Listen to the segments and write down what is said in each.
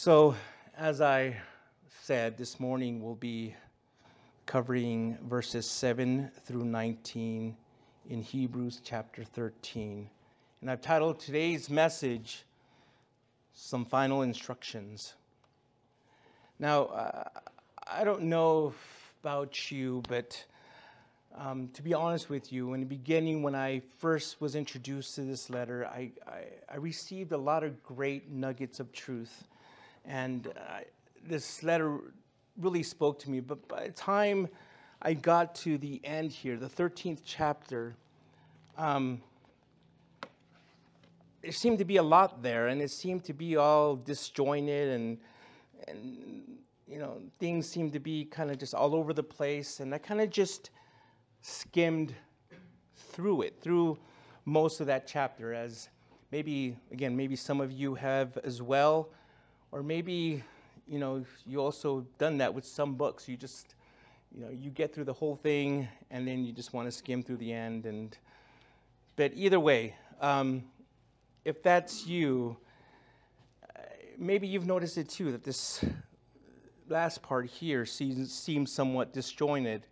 So, as I said, this morning we'll be covering verses 7 through 19 in Hebrews chapter 13. And I've titled today's message, Some Final Instructions. Now, I don't know about you, but to be honest with you, in the beginning when I first was introduced to this letter, I received a lot of great nuggets of truth. And this letter really spoke to me. But by the time I got to the end here, the 13th chapter, there seemed to be a lot there, and it seemed to be all disjointed, and you know, things seemed to be kind of just all over the place. And I kind of just skimmed through it, through most of that chapter, as maybe some of you have as well, or maybe, you know, you also done that with some books. You just, you know, you get through the whole thing and then you just want to skim through the end. But either way, if that's you, maybe you've noticed it too, that this last part here seems somewhat disjointed,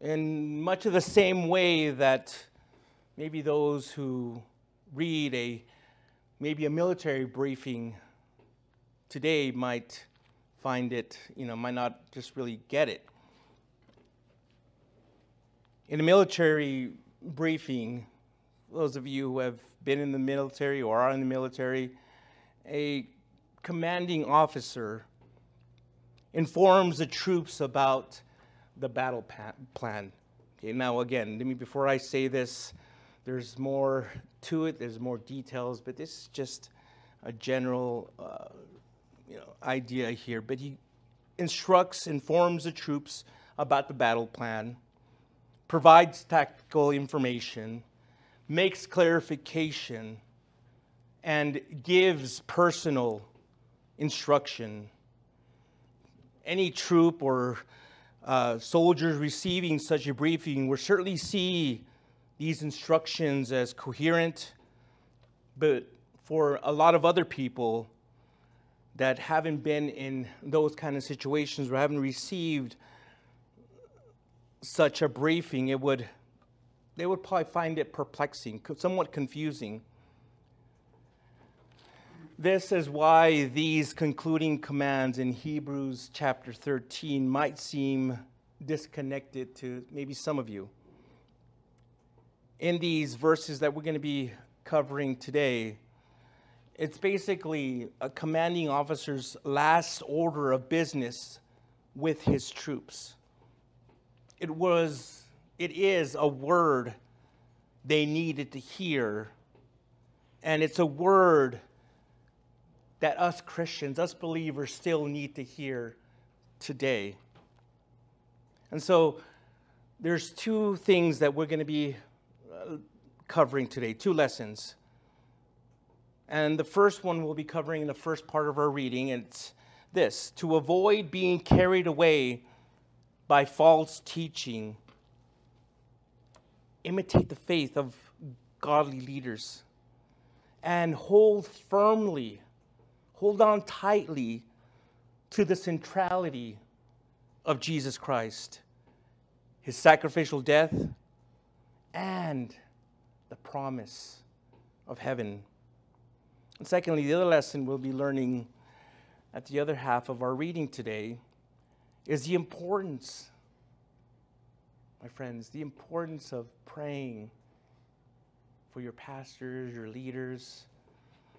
in much of the same way that maybe those who read maybe a military briefing today might find it, you know, might not just really get it. In a military briefing, those of you who have been in the military or are in the military, a commanding officer informs the troops about the battle plan. Okay, now again, before I say this, there's more to it, there's more details, but this is just a general idea here. But he informs the troops about the battle plan, provides tactical information, makes clarification, and gives personal instruction. Any troop or soldiers receiving such a briefing will certainly see these instructions as coherent, but for a lot of other people that haven't been in those kind of situations or haven't received such a briefing, they would probably find it perplexing, somewhat confusing. This is why these concluding commands in Hebrews chapter 13 might seem disconnected to maybe some of you. In these verses that we're going to be covering today, it's basically a commanding officer's last order of business with his troops. It is a word they needed to hear, and it's a word that us Christians, us believers, still need to hear today. And so there's two things that we're going to be covering today, two lessons. And the first one we'll be covering in the first part of our reading, and it's this: to avoid being carried away by false teaching, imitate the faith of godly leaders, and hold on tightly to the centrality of Jesus Christ, his sacrificial death, and the promise of heaven. And secondly, the other lesson we'll be learning at the other half of our reading today is the importance, my friends, the importance of praying for your pastors, your leaders,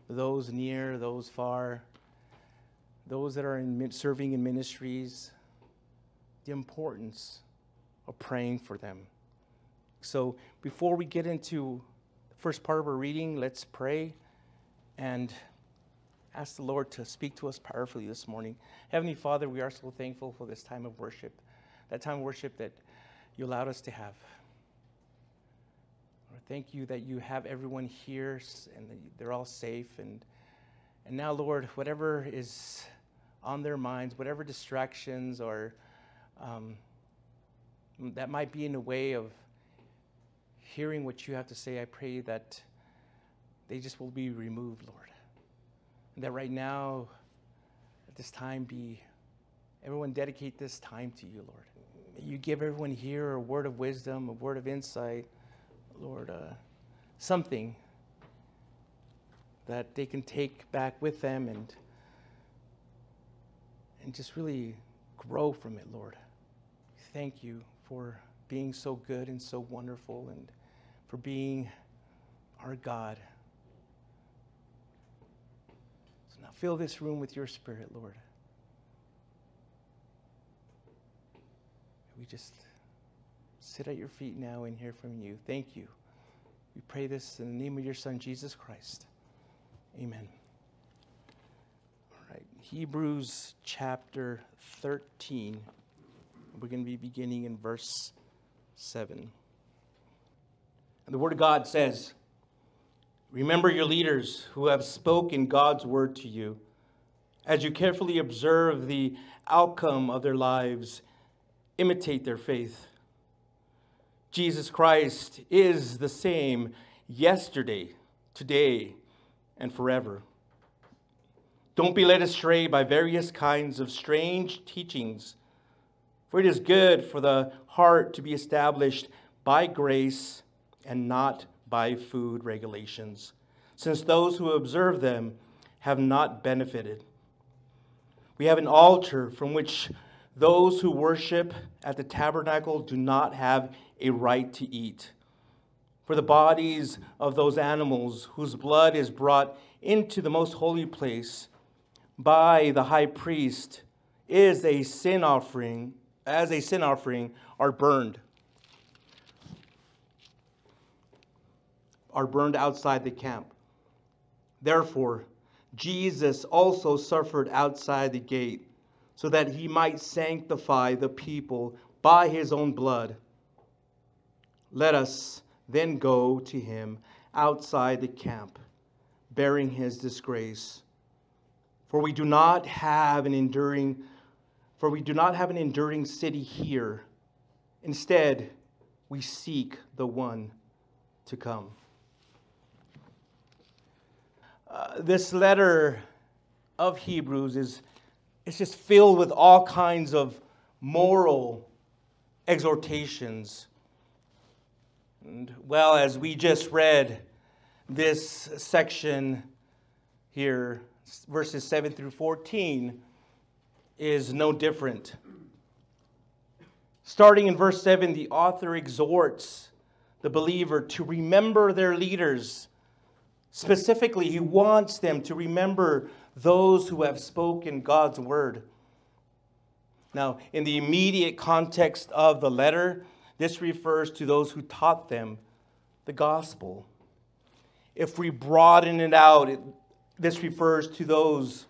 those near, those far, those that are serving in ministries, the importance of praying for them. So before we get into the first part of our reading, let's pray and ask the Lord to speak to us powerfully this morning. Heavenly Father, we are so thankful for this time of worship, that time of worship that you allowed us to have. Lord, thank you that you have everyone here and that they're all safe. And now, Lord, whatever is on their minds, whatever distractions or that might be in the way of hearing what you have to say, I pray that they just will be removed, Lord. that right now, at this time, everyone dedicate this time to you, Lord. May you give everyone here a word of wisdom, a word of insight, Lord, something that they can take back with them and just really grow from it, Lord. Thank you for being so good and so wonderful and for being our God. So now fill this room with your Spirit, Lord. We just sit at your feet now and hear from you. Thank you. We pray this in the name of your Son, Jesus Christ. Amen. All right, Hebrews chapter 13. We're going to be beginning in verse 7. And the Word of God says, "Remember your leaders who have spoken God's word to you. As you carefully observe the outcome of their lives, imitate their faith. Jesus Christ is the same yesterday, today, and forever. Don't be led astray by various kinds of strange teachings, for it is good for the heart to be established by grace and not by food regulations, since those who observe them have not benefited. We have an altar from which those who worship at the tabernacle do not have a right to eat. For the bodies of those animals whose blood is brought into the most holy place by the high priest as a sin offering are burned outside the camp. Therefore, Jesus also suffered outside the gate, so that he might sanctify the people by his own blood. Let us then go to him outside the camp, bearing his disgrace. For we do not have an enduring city here. Instead, we seek the one to come." This letter of Hebrews is just filled with all kinds of moral exhortations. And well, as we just read this section here, verses 7 through 14, is no different. Starting in verse 7, the author exhorts the believer to remember their leaders. Specifically, he wants them to remember those who have spoken God's word. Now, in the immediate context of the letter, this refers to those who taught them the gospel. If we broaden it out, this refers to those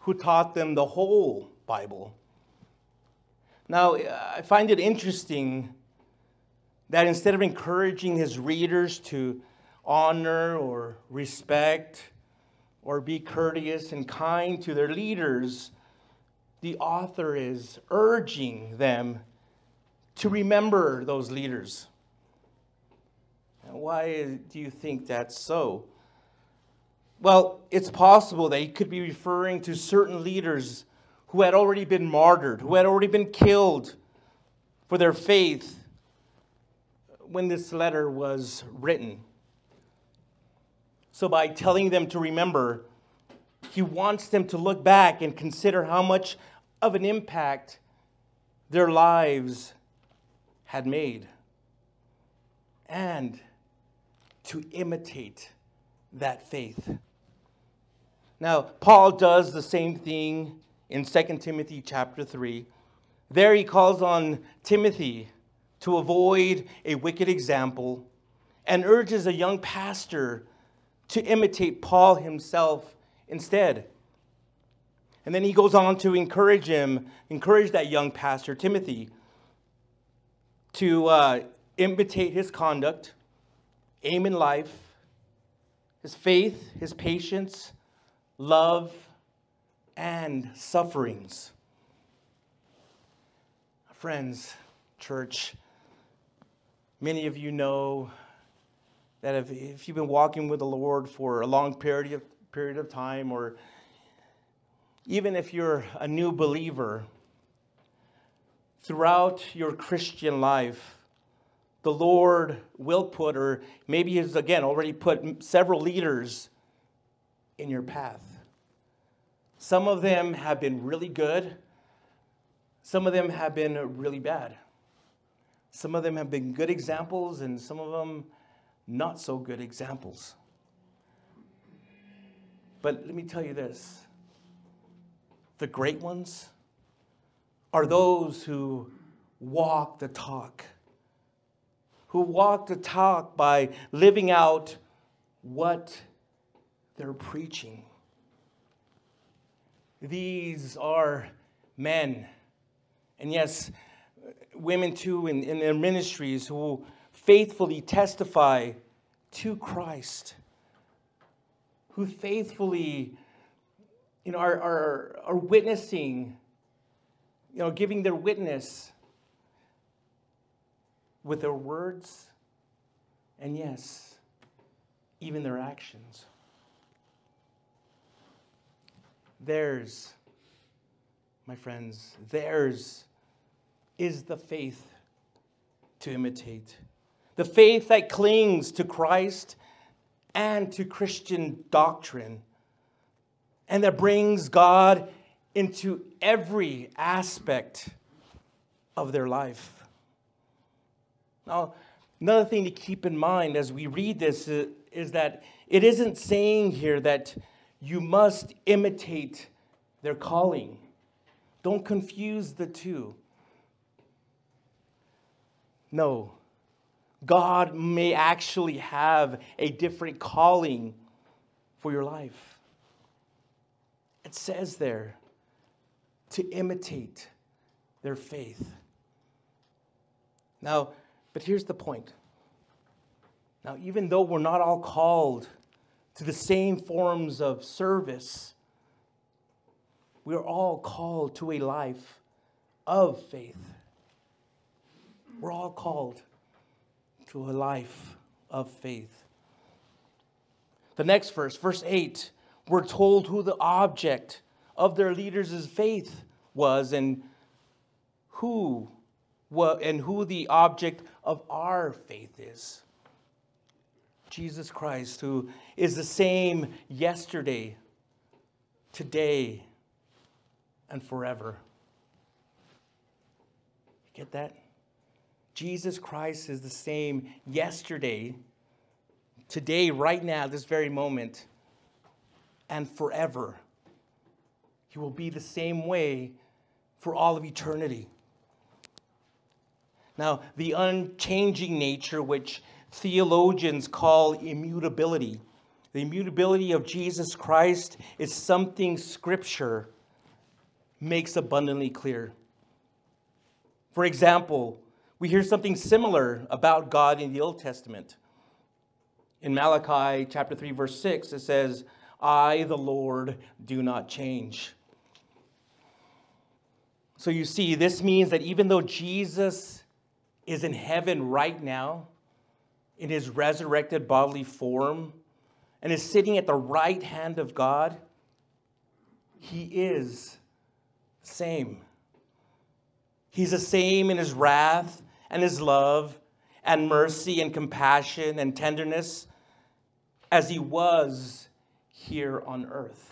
who taught them the whole Bible. Now, I find it interesting that instead of encouraging his readers to honor or respect or be courteous and kind to their leaders, the author is urging them to remember those leaders. Now, why do you think that's so? Well, it's possible that he could be referring to certain leaders who had already been martyred, who had already been killed for their faith when this letter was written. So by telling them to remember, he wants them to look back and consider how much of an impact their lives had made, and to imitate that faith. Now, Paul does the same thing in 2 Timothy chapter 3. There he calls on Timothy to avoid a wicked example and urges a young pastor to imitate Paul himself instead. And then he goes on to encourage that young pastor, Timothy, to imitate his conduct, aim in life, his faith, his patience, love, and sufferings. Friends, church, many of you know that if you've been walking with the Lord for a long period of time, or even if you're a new believer, throughout your Christian life, the Lord will put, or maybe He's again already put, several leaders in your path. Some of them have been really good. Some of them have been really bad. Some of them have been good examples, and some of them not so good examples. But let me tell you this. The great ones are those who walk the talk. Who walk the talk by living out what they're preaching. These are men, and yes, women too in their ministries, who will faithfully testify to Christ, who faithfully, you know, are witnessing, you know, giving their witness with their words, and yes, even their actions. Theirs, my friends, theirs is the faith to imitate. The faith that clings to Christ and to Christian doctrine, and that brings God into every aspect of their life. Now, another thing to keep in mind as we read this is that it isn't saying here that you must imitate their calling. Don't confuse the two. No, God may actually have a different calling for your life. It says there to imitate their faith. Now, but here's the point. Now, even though we're not all called to the same forms of service, we are all called to a life of faith. We're all called to a life of faith. The next verse, verse 8, we're told who the object of their leaders' faith was, and who the object of our faith is. Jesus Christ, who is the same yesterday, today, and forever. Get that? Jesus Christ is the same yesterday, today, right now, this very moment, and forever. He will be the same way for all of eternity. Now, the unchanging nature, which theologians call immutability. The immutability of Jesus Christ is something Scripture makes abundantly clear. For example, we hear something similar about God in the Old Testament. In Malachi chapter 3, verse 6, it says, "I, the Lord, do not change." So you see, this means that even though Jesus is in heaven right now, in His resurrected bodily form, and is sitting at the right hand of God, He is the same. He's the same in His wrath and His love and mercy and compassion and tenderness as He was here on earth.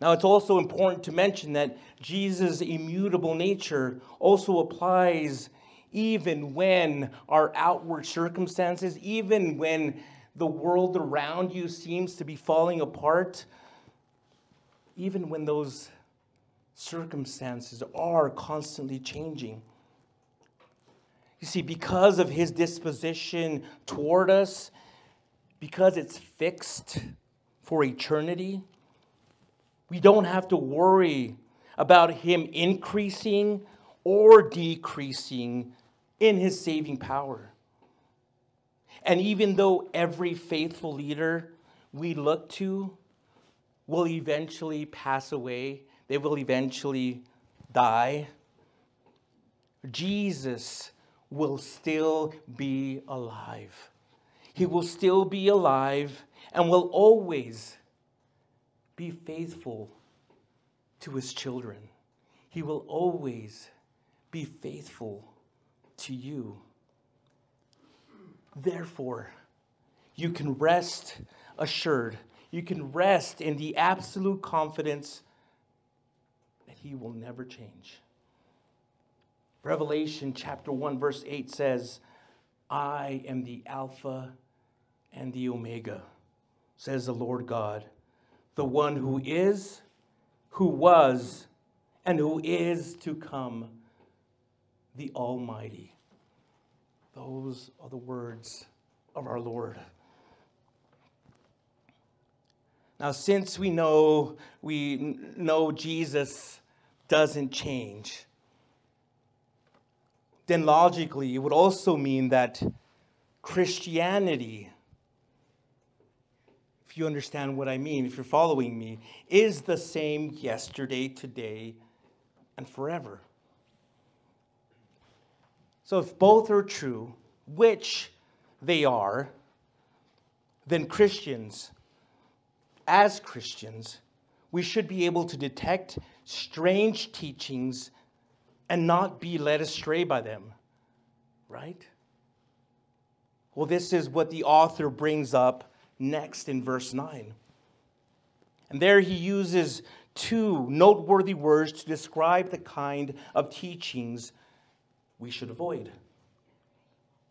Now, it's also important to mention that Jesus' immutable nature also applies even when our outward circumstances, even when the world around you seems to be falling apart, even when those circumstances are constantly changing. You see, because of His disposition toward us, because it's fixed for eternity, we don't have to worry about Him increasing or decreasing in His saving power. And even though every faithful leader we look to will eventually pass away, they will eventually die, Jesus will still be alive. He will still be alive and will always be faithful to his children. He will always be faithful to you. Therefore, you can rest assured. You can rest in the absolute confidence that he will never change. Revelation chapter 1 verse 8 says, I am the Alpha and the Omega, says the Lord God, the one who is, who was, and who is to come, the Almighty. Those are the words of our Lord. Now, since we know Jesus doesn't change, then logically, it would also mean that Christianity, if you understand what I mean, if you're following me, is the same yesterday, today, and forever. So if both are true, which they are, then Christians, as Christians, we should be able to detect strange teachings and not be led astray by them, right? Well, this is what the author brings up next in verse 9. And there he uses two noteworthy words to describe the kind of teachings we should avoid.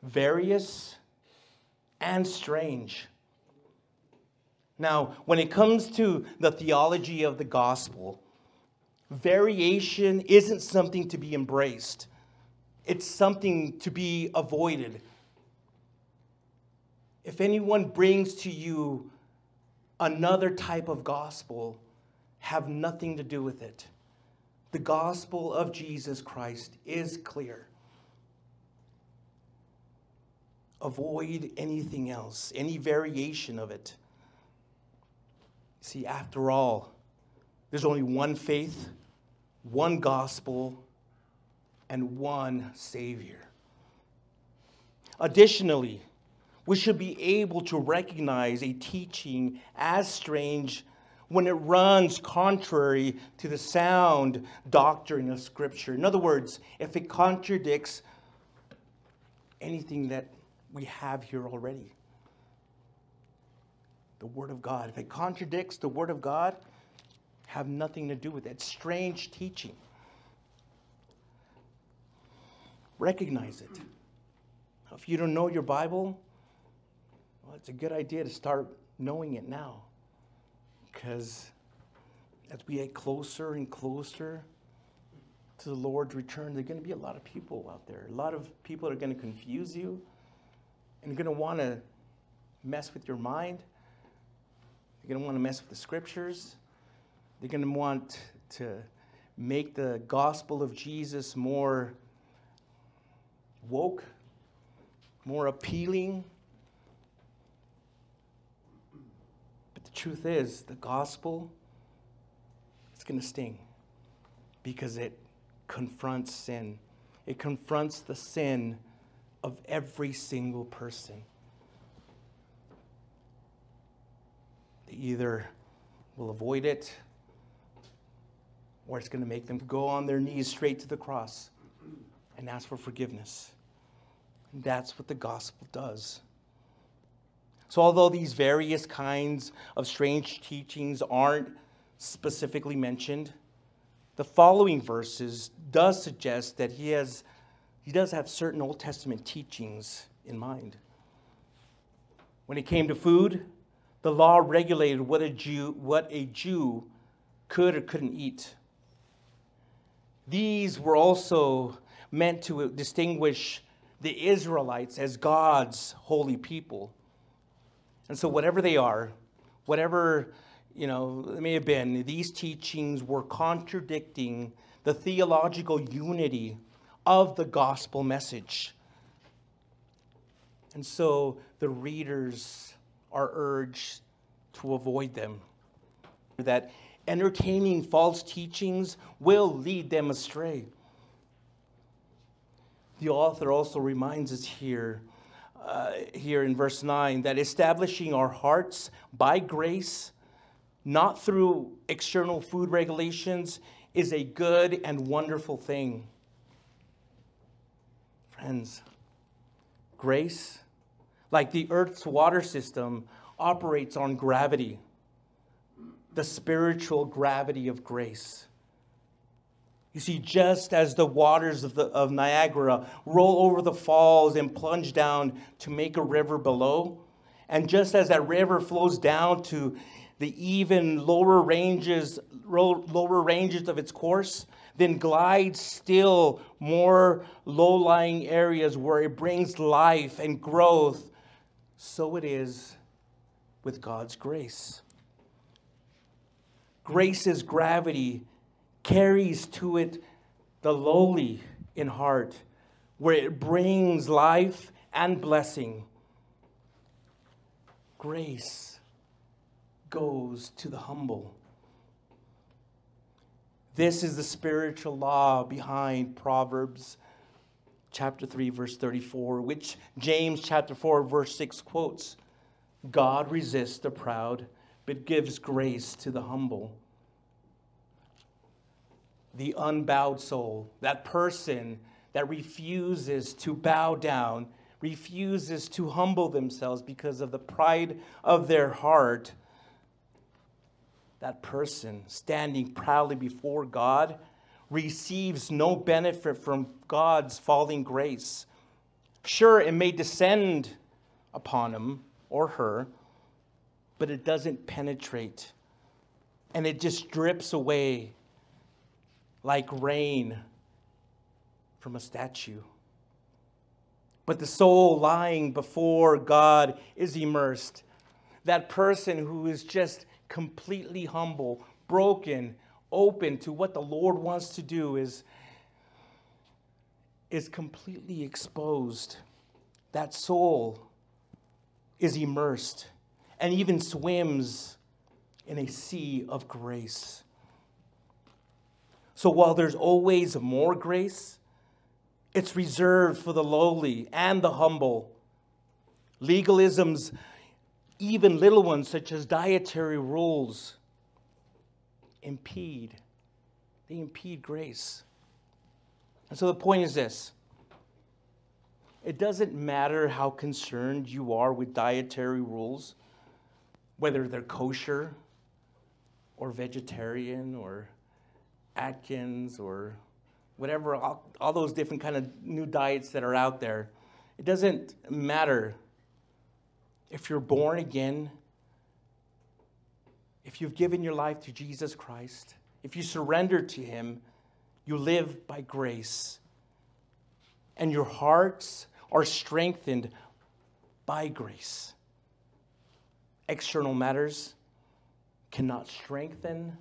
Various and strange. Now, when it comes to the theology of the gospel, variation isn't something to be embraced. It's something to be avoided. If anyone brings to you another type of gospel, have nothing to do with it. The gospel of Jesus Christ is clear. Avoid anything else, any variation of it. See, after all, there's only one faith, one gospel, and one Savior. Additionally, we should be able to recognize a teaching as strange when it runs contrary to the sound doctrine of Scripture. In other words, if it contradicts anything that we have here already, the Word of God. If it contradicts the Word of God, have nothing to do with it. Strange teaching. Recognize it. If you don't know your Bible, well, it's a good idea to start knowing it now, because as we get closer and closer to the Lord's return, there are going to be a lot of people out there. A lot of people are going to confuse you and going to want to mess with your mind. They're going to want to mess with the Scriptures. They're going to want to make the gospel of Jesus more woke, more appealing. But the truth is, the gospel, it's going to sting because it confronts sin. It confronts the sin of every single person. They either will avoid it, or it's going to make them go on their knees straight to the cross and ask for forgiveness. And that's what the gospel does. So although these various kinds of strange teachings aren't specifically mentioned, the following verses does suggest that he does have certain Old Testament teachings in mind. When it came to food, the law regulated what a Jew could or couldn't eat. These were also meant to distinguish the Israelites as God's holy people. And so whatever they are, whatever, it may have been, these teachings were contradicting the theological unity of the gospel message. And so the readers are urged to avoid them. That entertaining false teachings will lead them astray. The author also reminds us here in verse 9 that establishing our hearts by grace not through external food regulations, is a good and wonderful thing. Friends, grace, like the earth's water system, operates on gravity, the spiritual gravity of grace. You see, just as the waters of Niagara roll over the falls and plunge down to make a river below, and just as that river flows down to the even lower ranges of its course, then glides still more low-lying areas where it brings life and growth, so it is with God's grace. Grace's gravity carries to it the lowly in heart, where it brings life and blessing. Grace goes to the humble. This is the spiritual law behind Proverbs chapter 3, verse 34, which James chapter 4, verse 6 quotes. God resists the proud, but gives grace to the humble. The unbowed soul, that person that refuses to bow down, refuses to humble themselves because of the pride of their heart, that person standing proudly before God receives no benefit from God's falling grace. Sure, it may descend upon him or her, but it doesn't penetrate, and it just drips away like rain from a statue. But the soul lying before God is immersed. That person who is just completely humble, broken, open to what the Lord wants to do is completely exposed. That soul is immersed and even swims in a sea of grace. So while there's always more grace, it's reserved for the lowly and the humble. Legalism's even little ones, such as dietary rules, impede grace. And so the point is this: it doesn't matter how concerned you are with dietary rules, whether they're kosher or vegetarian or Atkins or whatever, all those different kind of new diets that are out there. It doesn't matter if you're born again, if you've given your life to Jesus Christ, if you surrender to him, you live by grace, and your hearts are strengthened by grace. External matters cannot strengthen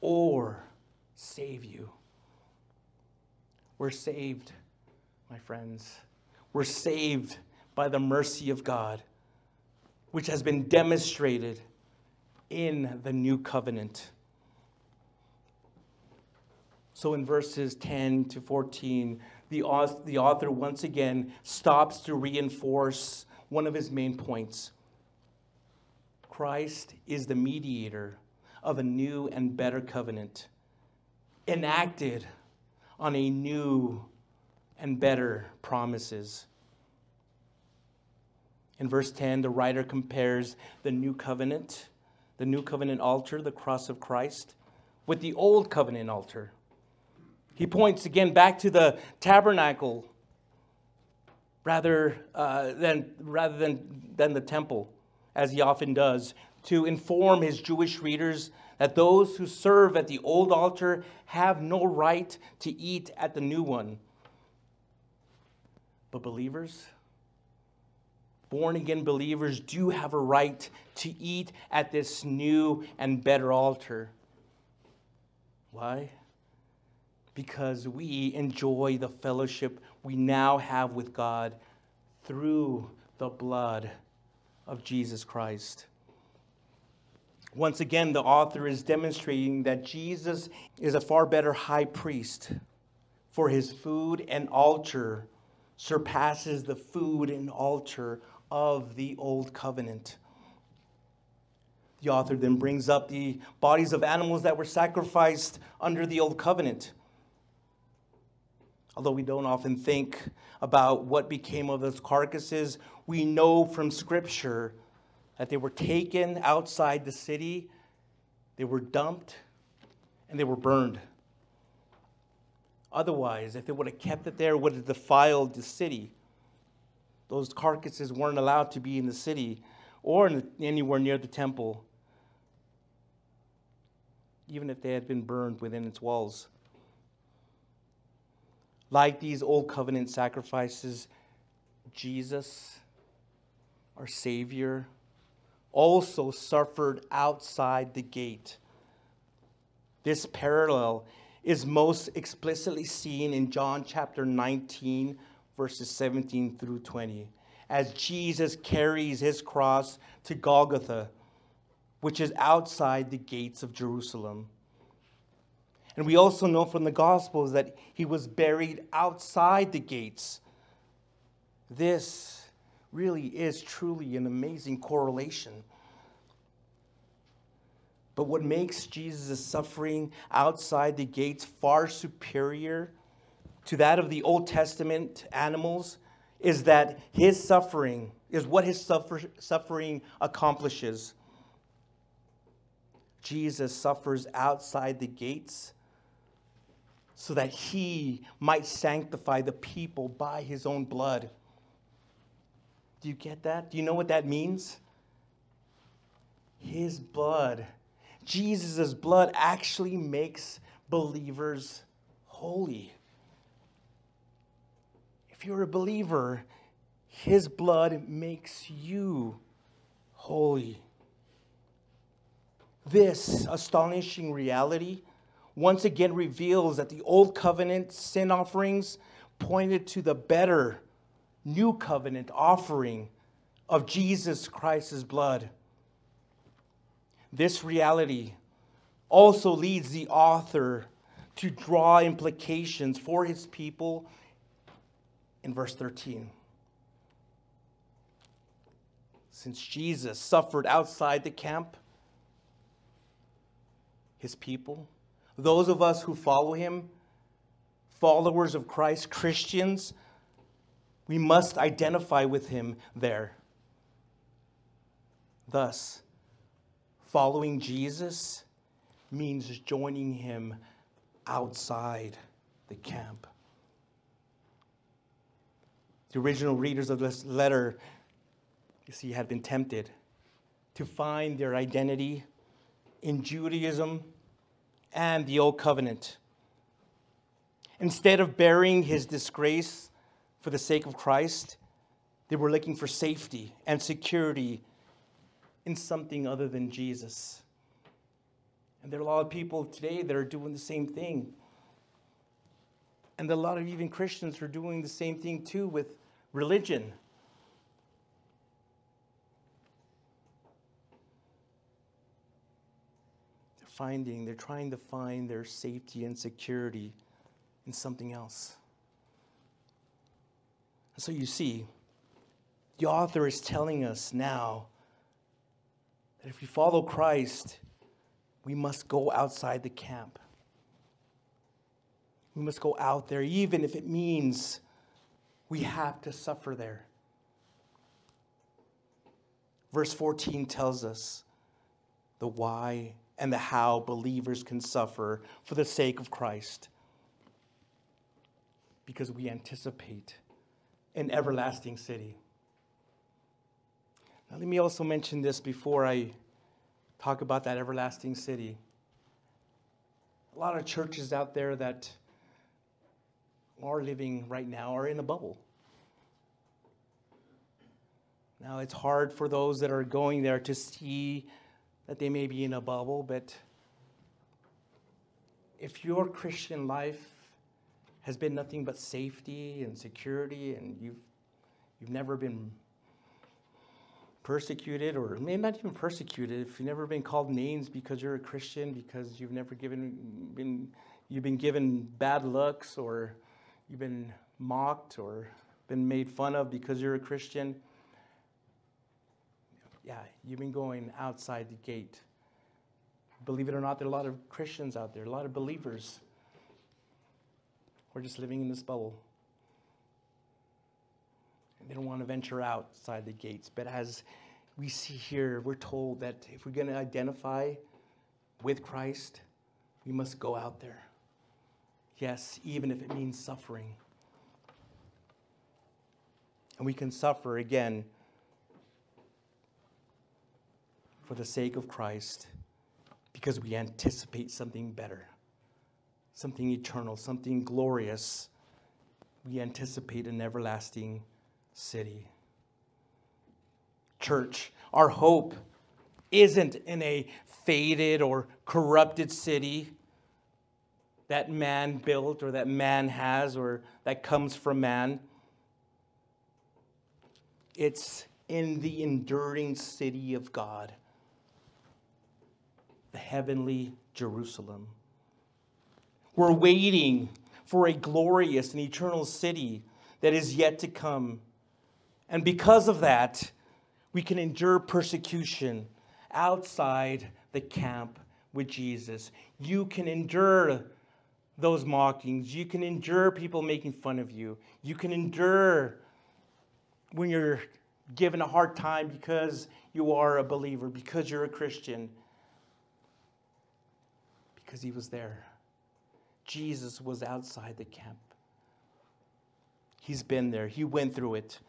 or save you. We're saved, my friends. We're saved by the mercy of God, which has been demonstrated in the new covenant. So in verses 10 to 14, the author once again stops to reinforce one of his main points. Christ is the mediator of a new and better covenant, enacted on a new and better promises. In verse 10, the writer compares the new covenant altar, the cross of Christ, with the old covenant altar. He points again back to the tabernacle rather than the temple, as he often does, to inform his Jewish readers that those who serve at the old altar have no right to eat at the new one. But believers, born-again believers, do have a right to eat at this new and better altar. Why? Because we enjoy the fellowship we now have with God through the blood of Jesus Christ. Once again, the author is demonstrating that Jesus is a far better high priest, for his food and altar surpasses the food and altar of the old covenant. The author then brings up the bodies of animals that were sacrificed under the Old Covenant. Although we don't often think about what became of those carcasses, we know from Scripture that they were taken outside the city, they were dumped, and they were burned. Otherwise, if they would have kept it there, it would have defiled the city. Those carcasses weren't allowed to be in the city or anywhere near the temple, even if they had been burned within its walls. Like these Old Covenant sacrifices, Jesus, our Savior, also suffered outside the gate. This parallel is most explicitly seen in John chapter 19, verses 17 through 20, as Jesus carries his cross to Golgotha, which is outside the gates of Jerusalem. And we also know from the Gospels that he was buried outside the gates. This really is truly an amazing correlation. But what makes Jesus' suffering outside the gates far superior to that of the Old Testament animals is that his suffering is what his suffering accomplishes. Jesus suffers outside the gates so that he might sanctify the people by his own blood. Do you get that? Do you know what that means? His blood, Jesus' blood, actually makes believers holy. If you're a believer, his blood makes you holy. This astonishing reality once again reveals that the Old Covenant sin offerings pointed to the better New Covenant offering of Jesus Christ's blood. This reality also leads the author to draw implications for his people in verse 13. Since Jesus suffered outside the camp, his people, those of us who follow him, followers of Christ, Christians, we must identify with him there. Thus, following Jesus means joining him outside the camp. The original readers of this letter, you see, had been tempted to find their identity in Judaism and the Old Covenant. Instead of bearing his disgrace for the sake of Christ, they were looking for safety and security in something other than Jesus. And there are a lot of people today that are doing the same thing. And a lot of even Christians are doing the same thing too with religion. They're trying to find their safety and security in something else. And so you see, the author is telling us now that if we follow Christ, we must go outside the camp. We must go out there, even if it means we have to suffer there. Verse 14 tells us the why and the how believers can suffer for the sake of Christ, because we anticipate an everlasting city. Now, let me also mention this before I talk about that everlasting city. A lot of churches out there that are living right now are in a bubble. Now, it's hard for those that are going there to see that they may be in a bubble, but if your Christian life has been nothing but safety and security, and you've never been persecuted, or maybe not even persecuted, if you've never been called names because you're a Christian, because you've never been given bad looks, or you've been mocked or been made fun of because you're a Christian. yeah, you've been going outside the gate. Believe it or not, there are a lot of Christians out there, a lot of believers. We're just living in this bubble. And they don't want to venture outside the gates. But as we see here, we're told that if we're going to identify with Christ, we must go out there. Yes, even if it means suffering. And we can suffer again for the sake of Christ because we anticipate something better, something eternal, something glorious. We anticipate an everlasting city. Church, our hope isn't in a faded or corrupted city that man built or that man has or that comes from man. It's in the enduring city of God, the heavenly Jerusalem. We're waiting for a glorious and eternal city that is yet to come. And because of that, we can endure persecution outside the camp with Jesus. You can endure those mockings. You can endure people making fun of you. You can endure when you're given a hard time because you are a believer, because you're a Christian, because he was there. Jesus was outside the camp. He's been there. He went through it.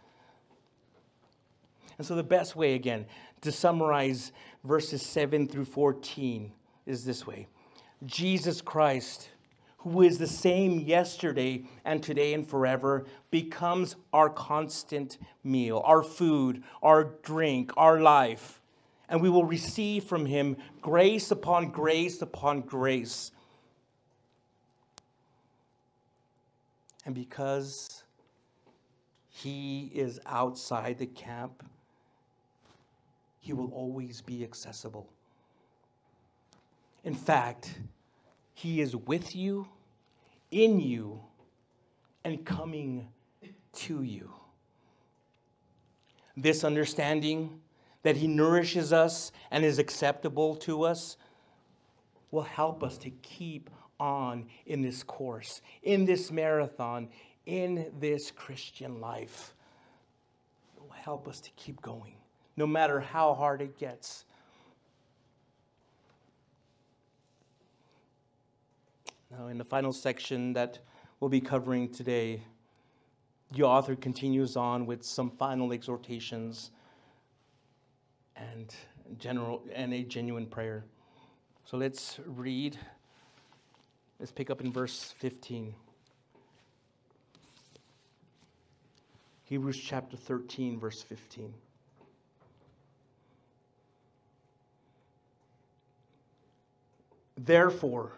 And so the best way, again, to summarize verses 7 through 14 is this way. Jesus Christ, who is the same yesterday and today and forever, becomes our constant meal, our food, our drink, our life. And we will receive from him grace upon grace upon grace. And because he is outside the camp, he will always be accessible. In fact, he is with you, in you, and coming to you. This understanding that he nourishes us and is acceptable to us will help us to keep on in this course, in this marathon, in this Christian life. It will help us to keep going, no matter how hard it gets. Now, in the final section that we'll be covering today, the author continues on with some final exhortations and a genuine prayer. So let's read. Let's pick up in verse 15. Hebrews chapter 13, verse 15. Therefore,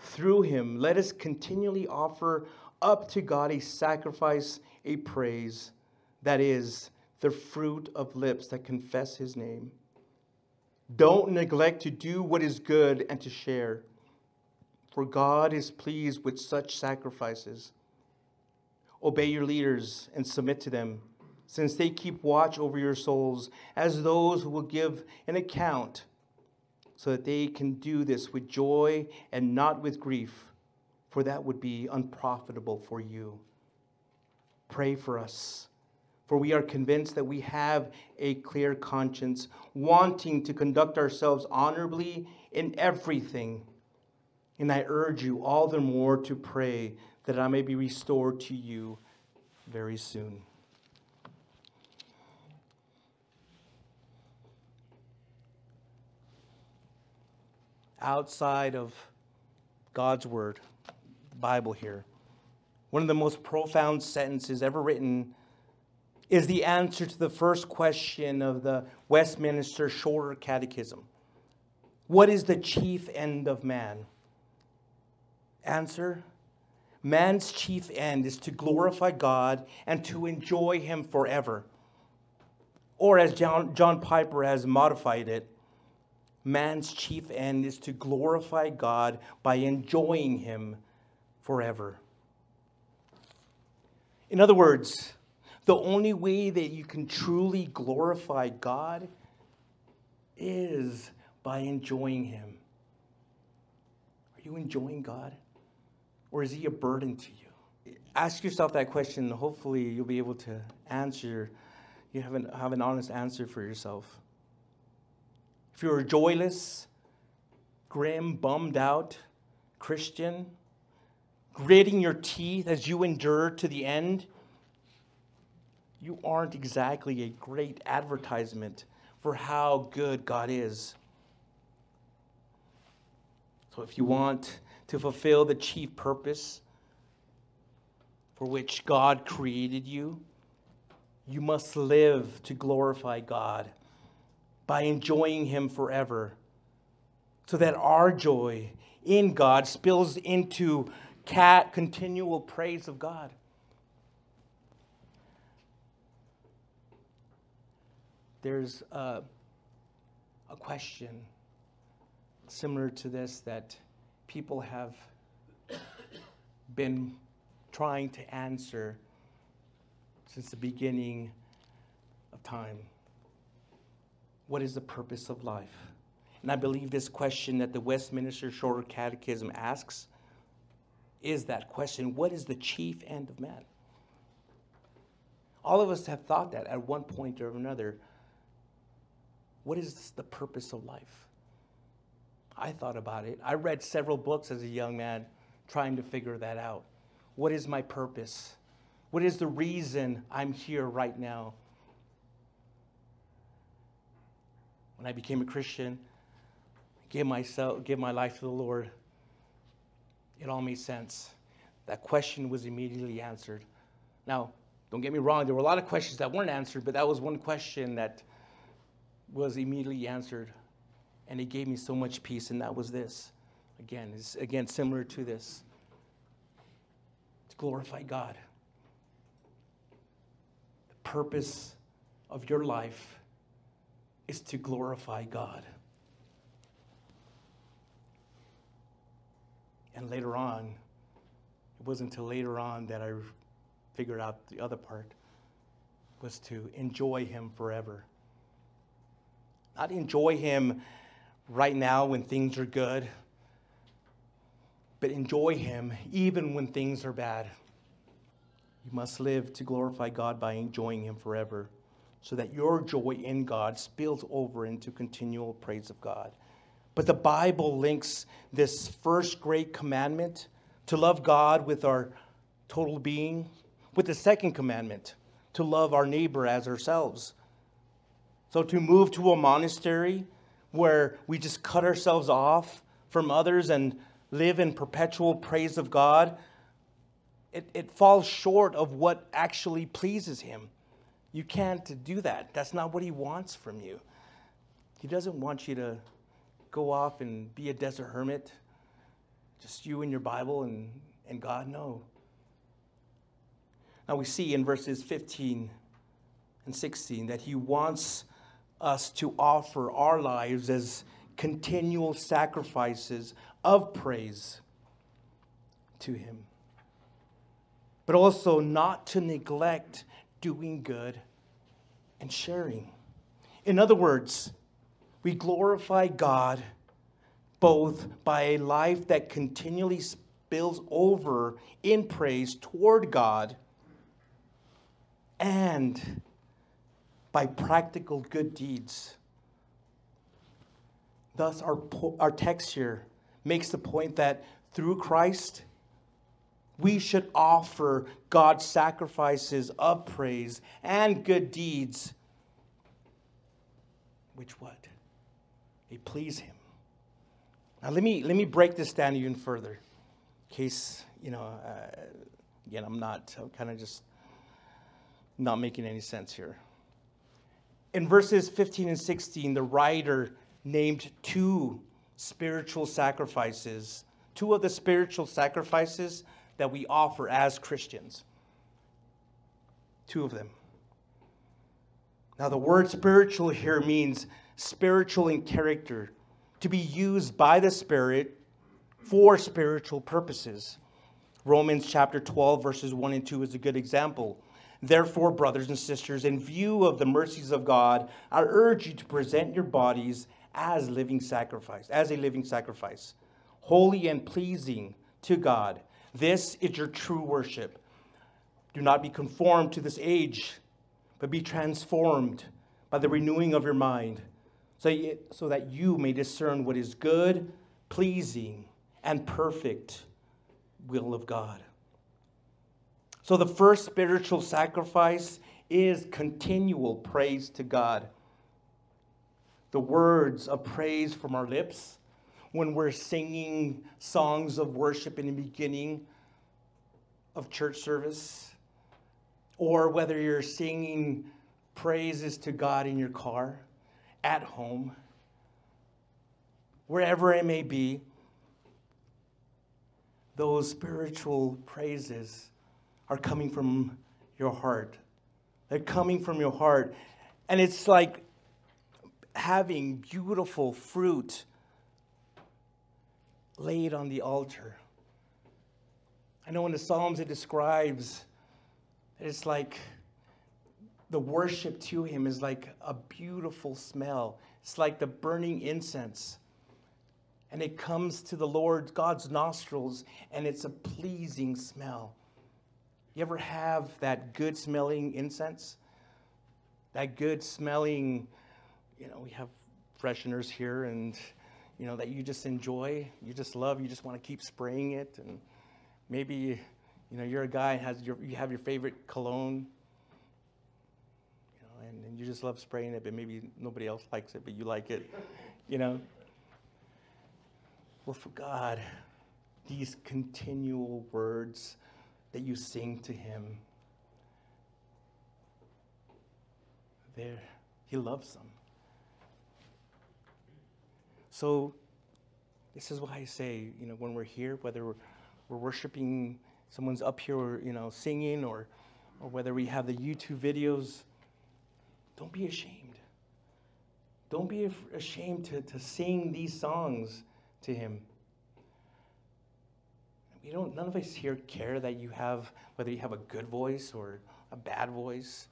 through him, let us continually offer up to God a sacrifice, a praise, that is, the fruit of lips that confess his name. Don't neglect to do what is good and to share, for God is pleased with such sacrifices. Obey your leaders and submit to them, since they keep watch over your souls as those who will give an account, so that they can do this with joy and not with grief, for that would be unprofitable for you. Pray for us, for we are convinced that we have a clear conscience, wanting to conduct ourselves honorably in everything. And I urge you all the more to pray that I may be restored to you very soon. Outside of God's word, the Bible here, one of the most profound sentences ever written is the answer to the first question of the Westminster Shorter Catechism. What is the chief end of man? Answer, man's chief end is to glorify God and to enjoy him forever. Or as John Piper has modified it, man's chief end is to glorify God by enjoying him forever. In other words, the only way that you can truly glorify God is by enjoying him. Are you enjoying God? Or is he a burden to you? Ask yourself that question. Hopefully you'll be able to answer. You have an honest answer for yourself. If you're a joyless, grim, bummed out Christian, gritting your teeth as you endure to the end, you aren't exactly a great advertisement for how good God is. So if you want to fulfill the chief purpose for which God created you, you must live to glorify God by enjoying him forever, so that our joy in God spills into continual praise of God. There's a question similar to this that people have been trying to answer since the beginning of time. What is the purpose of life? And I believe this question that the Westminster Shorter Catechism asks is that question: what is the chief end of man? All of us have thought that at one point or another. What is the purpose of life? I thought about it. I read several books as a young man trying to figure that out. What is my purpose? What is the reason I'm here right now? When I became a Christian, I gave my life to the Lord, it all made sense. That question was immediately answered. Now, don't get me wrong, there were a lot of questions that weren't answered, but that was one question that was immediately answered, and it gave me so much peace. And that was this, again similar to this: to glorify God. The purpose of your life is to glorify God. And later on, it wasn't until later on that I figured out the other part was to enjoy him forever. Not enjoy him right now when things are good, but enjoy him even when things are bad. You must live to glorify God by enjoying him forever, so that your joy in God spills over into continual praise of God. But the Bible links this first great commandment, to love God with our total being, with the second commandment, to love our neighbor as ourselves. So to move to a monastery where we just cut ourselves off from others and live in perpetual praise of God, it falls short of what actually pleases him. You can't do that. That's not what he wants from you. He doesn't want you to go off and be a desert hermit, just you and your Bible and God. No. Now we see in verses 15 and 16 that he wants us to offer our lives as continual sacrifices of praise to him, but also not to neglect doing good and sharing. In other words, we glorify God both by a life that continually spills over in praise toward God, and by practical good deeds. Thus, our text here makes the point that through Christ, we should offer God's sacrifices of praise and good deeds, which what? They please him. Now, let me break this down even further, in case, again, I'm kind of just not making any sense here. In verses 15 and 16, the writer named two of the spiritual sacrifices that we offer as Christians. Two of them. Now, the word spiritual here means spiritual in character, to be used by the Spirit for spiritual purposes. Romans chapter 12, verses 1 and 2 is a good example. Therefore, brothers and sisters, in view of the mercies of God, I urge you to present your bodies as living sacrifice, as a living sacrifice, holy and pleasing to God. This is your true worship. Do not be conformed to this age, but be transformed by the renewing of your mind, so that you may discern what is good, pleasing, and perfect will of God. So the first spiritual sacrifice is continual praise to God. The words of praise from our lips when we're singing songs of worship in the beginning of church service, or whether you're singing praises to God in your car, at home, wherever it may be, those spiritual praises are coming from your heart. They're coming from your heart. And it's like having beautiful fruit laid on the altar. I know in the Psalms it describes, it's like the worship to him is like a beautiful smell. It's like the burning incense. And it comes to the Lord, God's nostrils, and it's a pleasing smell. You ever have that good smelling incense? That good smelling, you know, we have fresheners here, and you know, that you just enjoy, you just love, you just want to keep spraying it. And maybe, you know, you're a guy and you have your favorite cologne, you know, and you just love spraying it, but maybe nobody else likes it, but you like it, you know. Well, for God, these continual words that you sing to him, there, he loves them. So this is why I say, you know, when we're here, whether we're worshiping, someone's up here, or, you know, singing, or whether we have the YouTube videos, don't be ashamed. Don't be ashamed to sing these songs to him. You don't, none of us here care that you have, whether you have a good voice or a bad voice.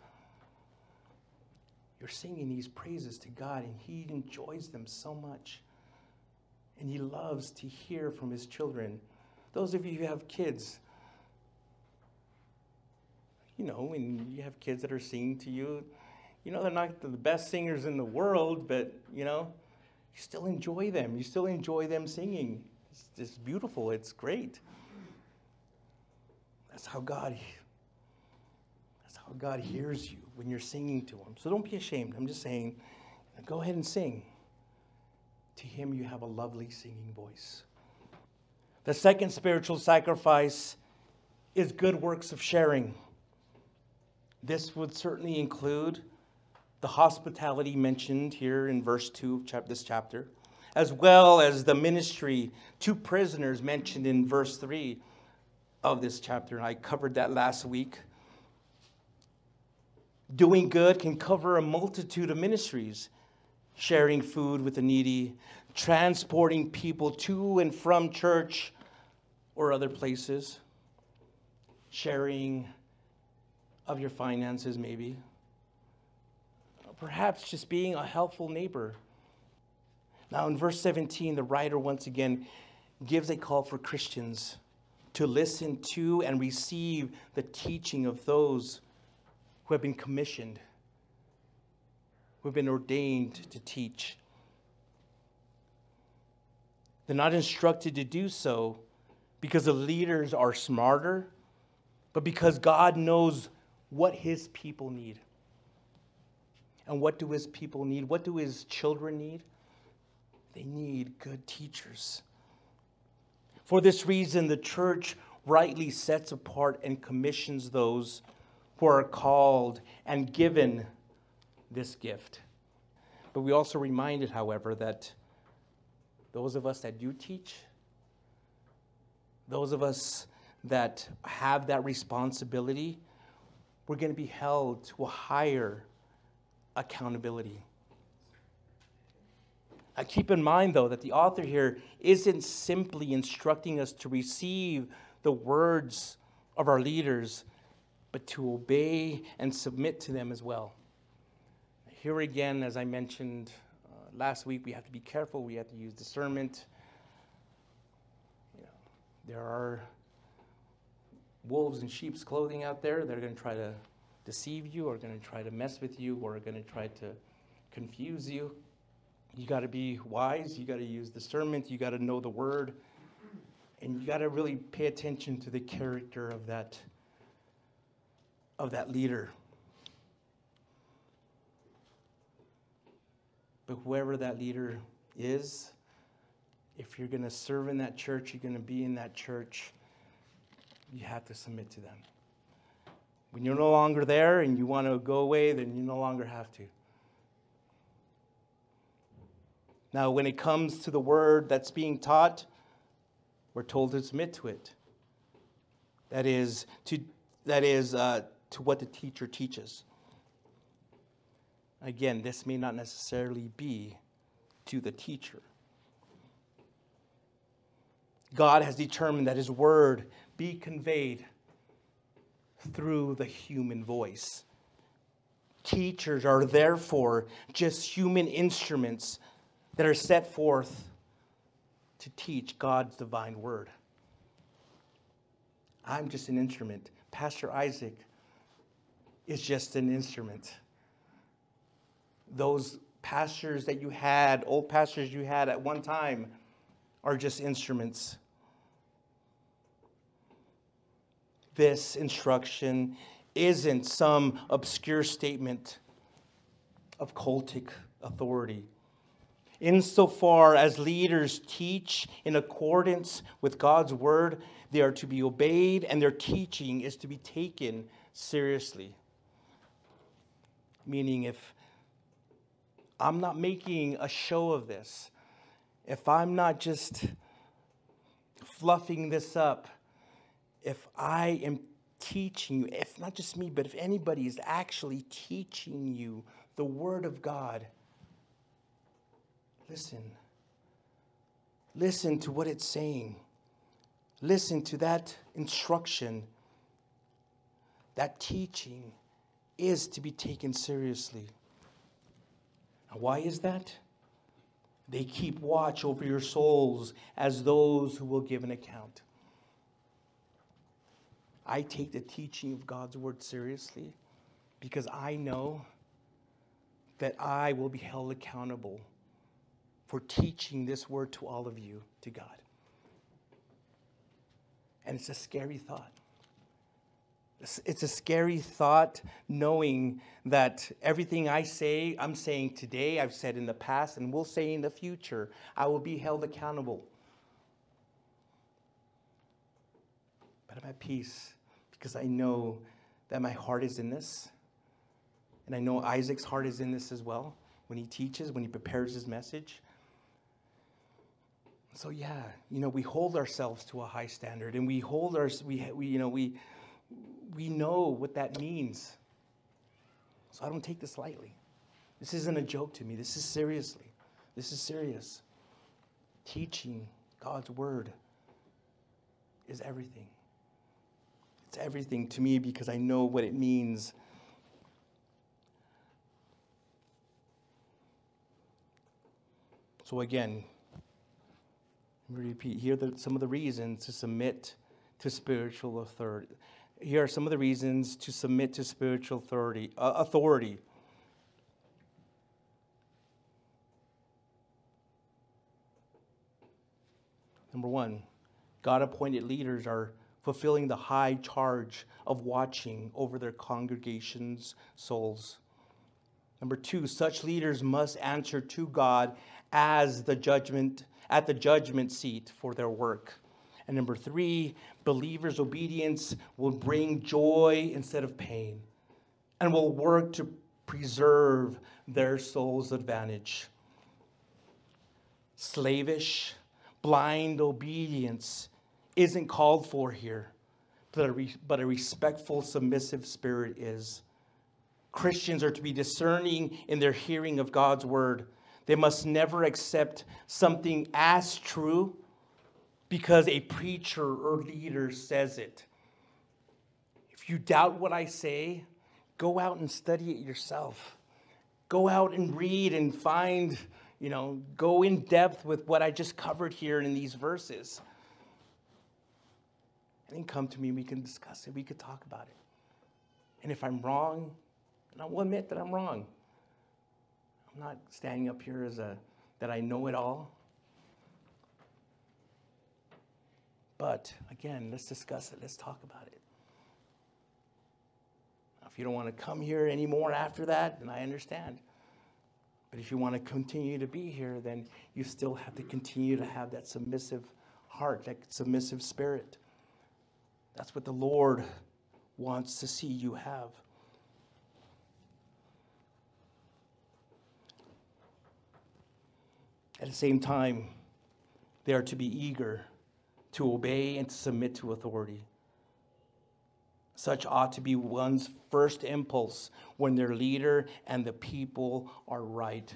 You're singing these praises to God, and he enjoys them so much. And he loves to hear from his children. Those of you who have kids, you know, when you have kids that are singing to you, you know, they're not the best singers in the world, but, you know, you still enjoy them. You still enjoy them singing. It's beautiful. It's great. That's how God hears you when you're singing to him. So don't be ashamed. I'm just saying, go ahead and sing. To him, you have a lovely singing voice. The second spiritual sacrifice is good works of sharing. This would certainly include the hospitality mentioned here in verse 2 of this chapter, as well as the ministry to prisoners mentioned in verse 3 of this chapter. And I covered that last week. Doing good can cover a multitude of ministries. Sharing food with the needy, transporting people to and from church or other places, sharing of your finances maybe, perhaps just being a helpful neighbor. Now in verse 17, the writer once again gives a call for Christians to listen to and receive the teaching of those who have been commissioned, who have been ordained to teach. They're not instructed to do so because the leaders are smarter, but because God knows what his people need. And what do his people need? What do his children need? They need good teachers. For this reason, the church rightly sets apart and commissions those who are called and given this gift. But we also reminded, however, that those of us that do teach, those of us that have that responsibility, we're going to be held to a higher accountability. I keep in mind, though, that the author here isn't simply instructing us to receive the words of our leaders, but to obey and submit to them as well. Here again, as I mentioned last week, we have to be careful. We have to use discernment. You know, there are wolves in sheep's clothing out there. They're going to try to deceive you, or going to try to mess with you, or going to try to confuse you. You got to be wise. You got to use discernment. You got to know the word. And you got to really pay attention to the character of that leader. But whoever that leader is, if you're going to serve in that church, you're going to be in that church, you have to submit to them. When you're no longer there and you want to go away, then you no longer have to. Now, when it comes to the word that's being taught, we're told to submit to it. That is to what the teacher teaches. Again, this may not necessarily be to the teacher. God has determined that his word be conveyed through the human voice. Teachers are therefore just human instruments that are set forth to teach God's divine word. I'm just an instrument. Pastor Isaac is just an instrument. Those pastors that you had, old pastors you had at one time, are just instruments. This instruction isn't some obscure statement of cultic authority. Insofar as leaders teach in accordance with God's word, they are to be obeyed, and their teaching is to be taken seriously. Meaning, if I'm not making a show of this, if I'm not just fluffing this up, if I am teaching you, if not just me, but if anybody is actually teaching you the word of God, listen. Listen to what it's saying. Listen to that instruction. That teaching is to be taken seriously. Why is that? They keep watch over your souls as those who will give an account. I take the teaching of God's word seriously because I know that I will be held accountable for teaching this word to all of you, to God. And it's a scary thought. It's a scary thought knowing that everything I say, I'm saying today, I've said in the past, and will say in the future, I will be held accountable. But I'm at peace because I know that my heart is in this. And I know Isaac's heart is in this as well when he teaches, when he prepares his message. So yeah, you know, we hold ourselves to a high standard, and we hold we know what that means. So I don't take this lightly. This isn't a joke to me. This is seriously. This is serious. Teaching God's word is everything. It's everything to me because I know what it means. So again, let me repeat. Here are some of the reasons to submit to spiritual authority. Here are some of the reasons to submit to spiritual authority. Number one, God-appointed leaders are fulfilling the high charge of watching over their congregation's souls. Number two, such leaders must answer to God as the judgment at the judgment seat for their work. And number three, believers' obedience will bring joy instead of pain and will work to preserve their soul's advantage. Slavish, blind obedience isn't called for here, but a respectful, submissive spirit is. Christians are to be discerning in their hearing of God's word. They must never accept something as true because a preacher or leader says it. If If you doubt what I say, go out and study it yourself. Go out and read and find, you know, go in depth with what I just covered here in these verses. And then come to me, we can discuss it, we could talk about it. And if I'm wrong, and I will admit that I'm wrong. I'm not standing up here as that I know it all. But again, let's discuss it, let's talk about it. If you don't want to come here anymore after that, then I understand. But if you want to continue to be here, then you still have to continue to have that submissive heart, that submissive spirit. That's what the Lord wants to see you have. At the same time, they are to be eager to obey and to submit to authority. Such ought to be one's first impulse when their leader and the people are right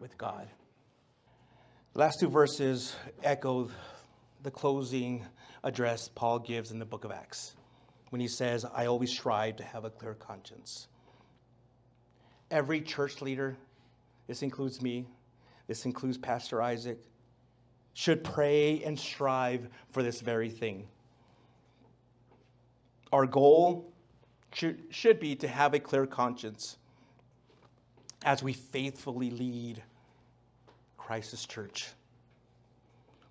with God. The last two verses echo the closing address Paul gives in the book of Acts when he says, I always strive to have a clear conscience. Every church leader, this includes me, this includes Pastor Isaac, should pray and strive for this very thing. Our goal should be to have a clear conscience as we faithfully lead Christ's church.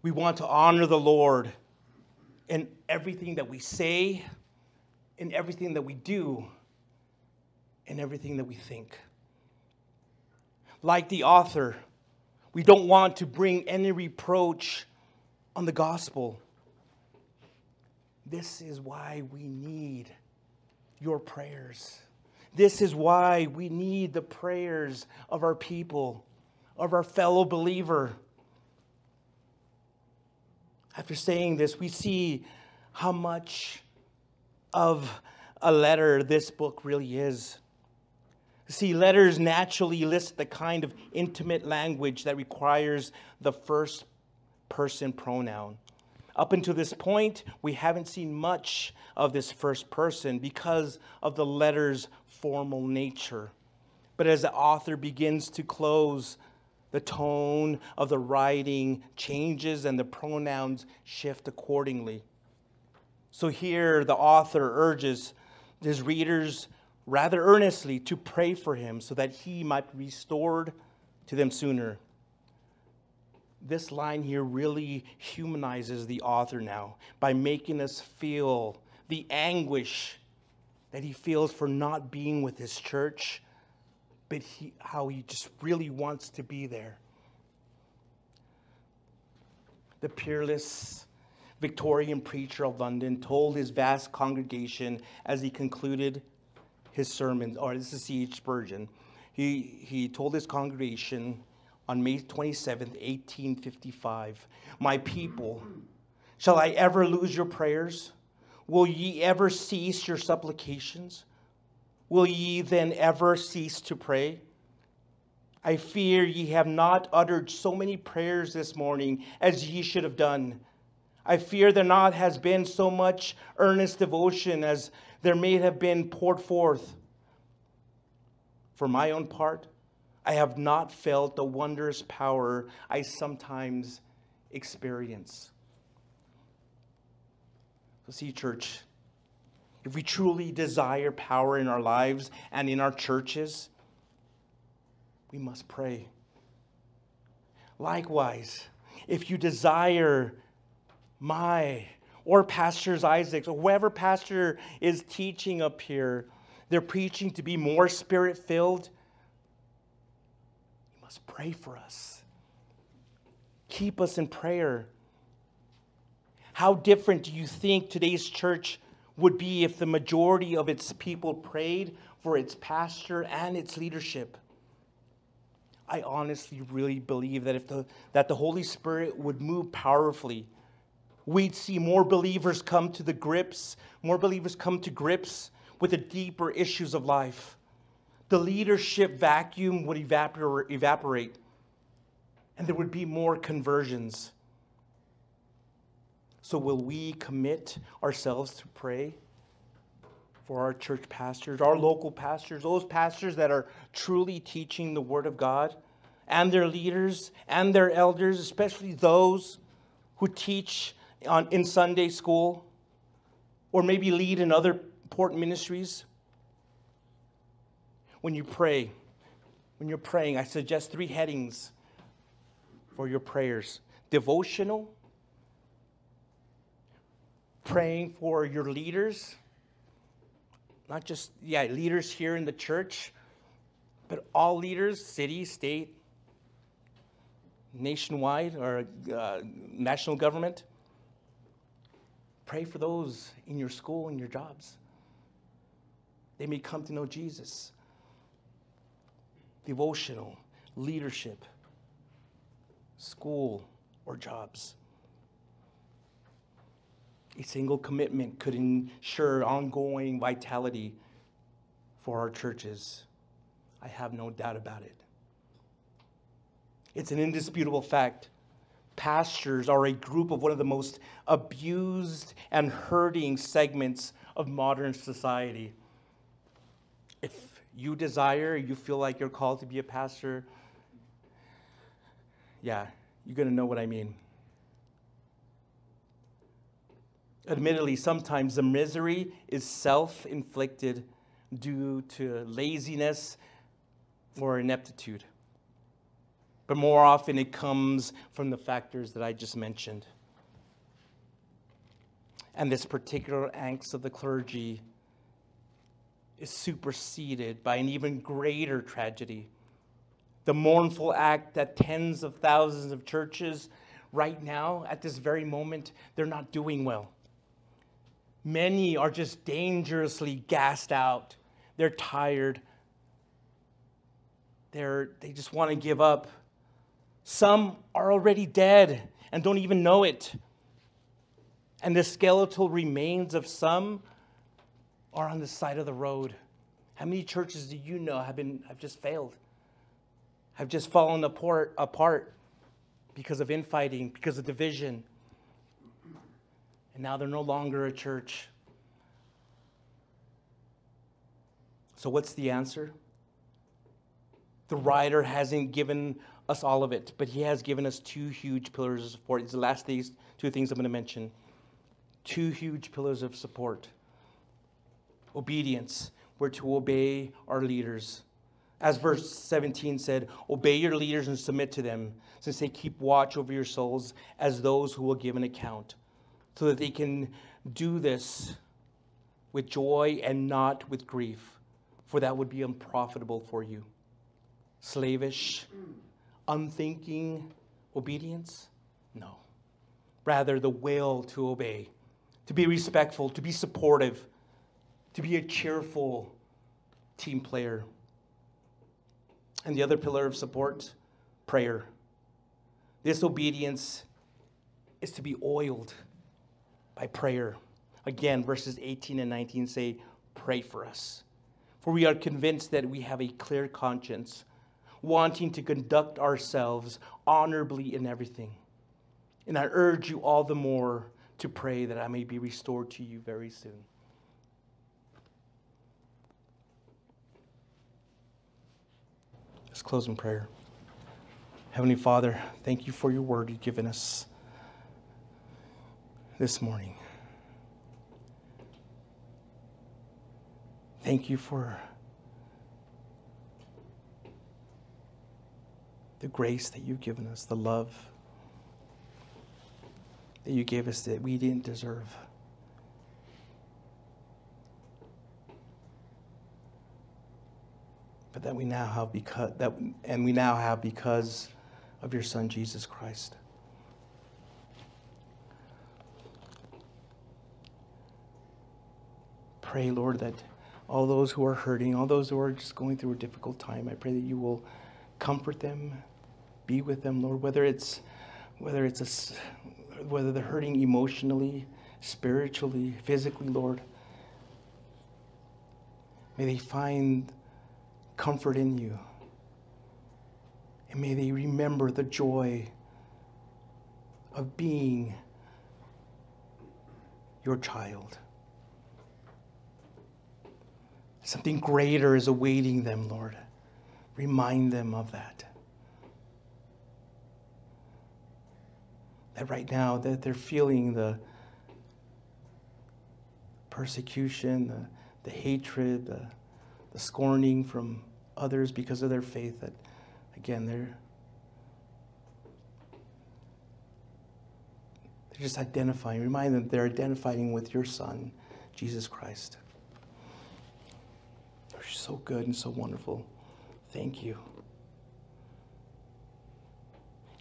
We want to honor the Lord in everything that we say, in everything that we do, in everything that we think. Like the author, we don't want to bring any reproach on the gospel. This is why we need your prayers. This is why we need the prayers of our people, of our fellow believer. After saying this, we see how much of a letter this book really is. See, letters naturally list the kind of intimate language that requires the first person pronoun. Up until this point, we haven't seen much of this first person because of the letter's formal nature. But as the author begins to close, the tone of the writing changes and the pronouns shift accordingly. So here, the author urges his readers rather earnestly to pray for him so that he might be restored to them sooner. This line here really humanizes the author now by making us feel the anguish that he feels for not being with his church, but how he just really wants to be there. The peerless Victorian preacher of London told his vast congregation as he concluded his sermon, or this is C.H. Spurgeon, he told his congregation, on May 27, 1855, my people, shall I ever lose your prayers? Will ye ever cease your supplications? Will ye then ever cease to pray? I fear ye have not uttered so many prayers this morning as ye should have done. I fear there not has been so much earnest devotion as there may have been poured forth. For my own part, I have not felt the wondrous power I sometimes experience. So see, church, if we truly desire power in our lives and in our churches, we must pray. Likewise, if you desire my or Pastor Isaac's or whoever pastor is teaching up here, they're preaching to be more spirit-filled, pray for us. Keep us in prayer. How different do you think today's church would be if the majority of its people prayed for its pastor and its leadership? I honestly really believe that if the Holy Spirit would move powerfully, we'd see more believers come to grips with the deeper issues of life. The leadership vacuum would evaporate, and there would be more conversions. So will we commit ourselves to pray for our church pastors, our local pastors, those pastors that are truly teaching the Word of God, and their leaders and their elders, especially those who teach in Sunday school or maybe lead in other important ministries. When you pray, when you're praying, I suggest three headings for your prayers. Devotional, praying for your leaders, not just, leaders here in the church, but all leaders, city, state, nationwide, or national government. Pray for those in your school and your jobs. They may come to know Jesus. Devotional, leadership, school, or jobs. A single commitment could ensure ongoing vitality for our churches. I have no doubt about it. It's an indisputable fact. Pastors are a group of one of the most abused and hurting segments of modern society. If you desire, you feel like you're called to be a pastor, you're going to know what I mean. Admittedly, sometimes the misery is self-inflicted due to laziness or ineptitude. But more often it comes from the factors that I just mentioned. And this particular angst of the clergy is superseded by an even greater tragedy. The mournful act that tens of thousands of churches right now, at this very moment, they're not doing well. Many are just dangerously gassed out. They're tired. They just want to give up. Some are already dead and don't even know it. And the skeletal remains of some are on the side of the road. How many churches do you know have just failed? Have just fallen apart because of infighting, because of division. And now they're no longer a church. So what's the answer? The writer hasn't given us all of it, but he has given us two huge pillars of support. It's the last two things I'm going to mention. Two huge pillars of support. Obedience. We're to obey our leaders. As verse 17 said, obey your leaders and submit to them, since they keep watch over your souls as those who will give an account, so that they can do this with joy and not with grief, for that would be unprofitable for you. Slavish, unthinking obedience? No. Rather, the will to obey, to be respectful, to be supportive, to be a cheerful team player. And the other pillar of support, prayer. This obedience is to be oiled by prayer. Again, verses 18 and 19 say, pray for us. For we are convinced that we have a clear conscience, wanting to conduct ourselves honorably in everything. And I urge you all the more to pray that I may be restored to you very soon. Let's close in prayer. Heavenly Father, thank you for your word you've given us this morning. Thank you for the grace that you've given us, the love that you gave us that we didn't deserve. But that we now have because of your Son, Jesus Christ. Pray, Lord, that all those who are hurting, all those who are just going through a difficult time, I pray that you will comfort them, be with them, Lord, whether they're hurting emotionally, spiritually, physically, Lord. May they find comfort in you. And may they remember the joy of being your child. Something greater is awaiting them, Lord. Remind them of that. That right now that they're feeling the persecution, the hatred, the scorning from others because of their faith, that again, they're just identifying. Remind them they're identifying with your Son, Jesus Christ. You're so good and so wonderful. Thank you.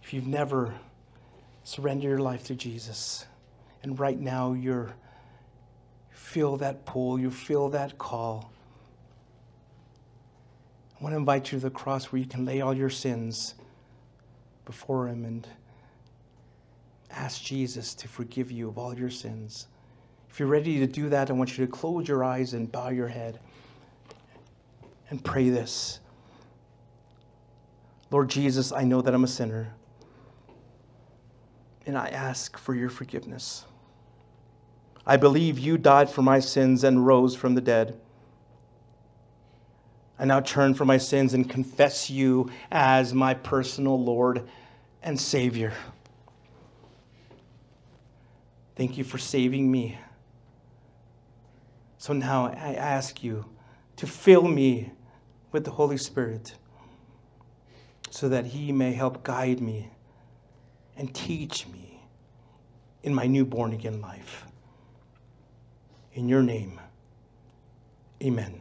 If you've never surrendered your life to Jesus, and right now you feel that pull, you feel that call, I want to invite you to the cross where you can lay all your sins before him and ask Jesus to forgive you of all your sins. If you're ready to do that, I want you to close your eyes and bow your head and pray this. Lord Jesus, I know that I'm a sinner, and I ask for your forgiveness. I believe you died for my sins and rose from the dead. I now turn from my sins and confess you as my personal Lord and Savior. Thank you for saving me. So now I ask you to fill me with the Holy Spirit so that he may help guide me and teach me in my new born-again life. In your name, amen.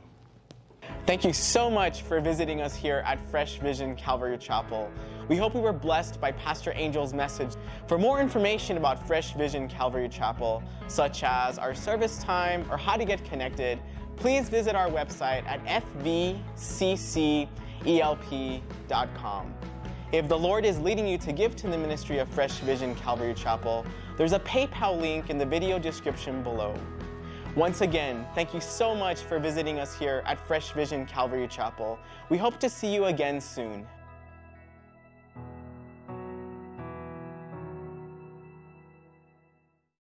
Thank you so much for visiting us here at Fresh Vision Calvary Chapel. We hope we were blessed by Pastor Angel's message. For more information about Fresh Vision Calvary Chapel, such as our service time or how to get connected, please visit our website at fvccelp.com. If the Lord is leading you to give to the ministry of Fresh Vision Calvary Chapel, there's a PayPal link in the video description below. Once again, thank you so much for visiting us here at Fresh Vision Calvary Chapel. We hope to see you again soon.